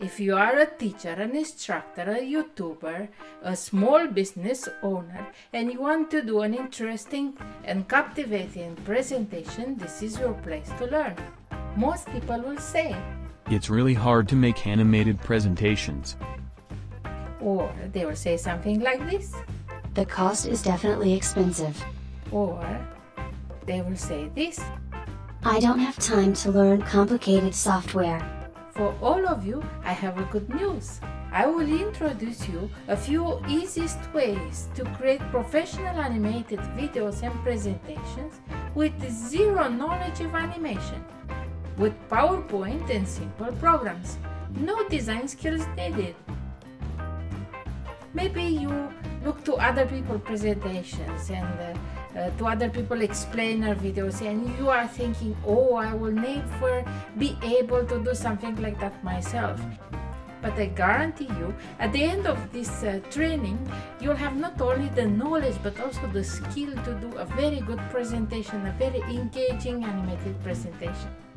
If you are a teacher, an instructor, a YouTuber, a small business owner, and you want to do an interesting and captivating presentation, this is your place to learn. Most people will say, "It's really hard to make animated presentations." Or they will say something like this, "The cost is definitely expensive." Or they will say this, "I don't have time to learn complicated software." For all of you, I have a good news. I will introduce you a few easiest ways to create professional animated videos and presentations with zero knowledge of animation, with PowerPoint and simple programs. No design skills needed. Maybe you look to other people's presentations and to other people explainer videos, and you are thinking, "Oh, I will never be able to do something like that myself." But I guarantee you, at the end of this training, you'll have not only the knowledge but also the skill to do a very good presentation, a very engaging animated presentation.